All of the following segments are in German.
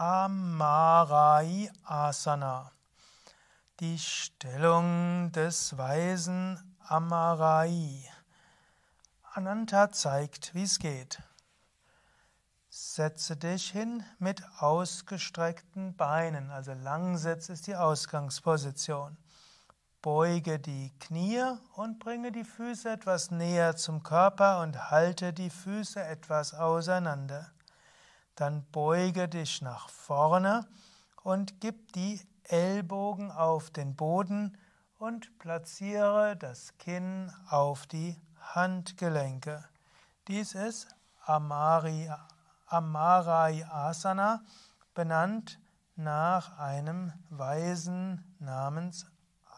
Amarai Asana, die Stellung des weisen Amarai. Ananta zeigt, wie es geht. Setze dich hin mit ausgestreckten Beinen, also Langsitz ist die Ausgangsposition. Beuge die Knie und bringe die Füße etwas näher zum Körper und halte die Füße etwas auseinander. Dann beuge dich nach vorne und gib die Ellbogen auf den Boden und platziere das Kinn auf die Handgelenke. Dies ist Amarai Asana, benannt nach einem Weisen namens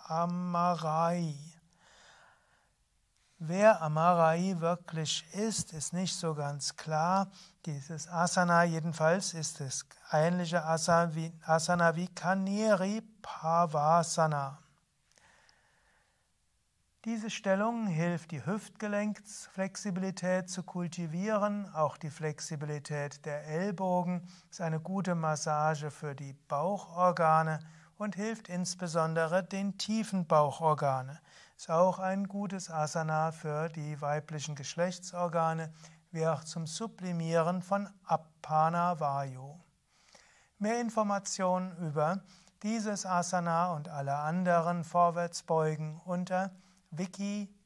Amarai. Wer Amarai wirklich ist nicht so ganz klar. Dieses Asana jedenfalls ist das ähnliche Asana wie Kaneri Pavasana. Diese Stellung hilft, die Hüftgelenksflexibilität zu kultivieren, auch die Flexibilität der Ellbogen, ist eine gute Massage für die Bauchorgane und hilft insbesondere den tiefen Bauchorgane. Ist auch ein gutes Asana für die weiblichen Geschlechtsorgane, wie auch zum Sublimieren von Apana Vayu. Mehr Informationen über dieses Asana und alle anderen Vorwärtsbeugen unter wiki.yoga-vidya.de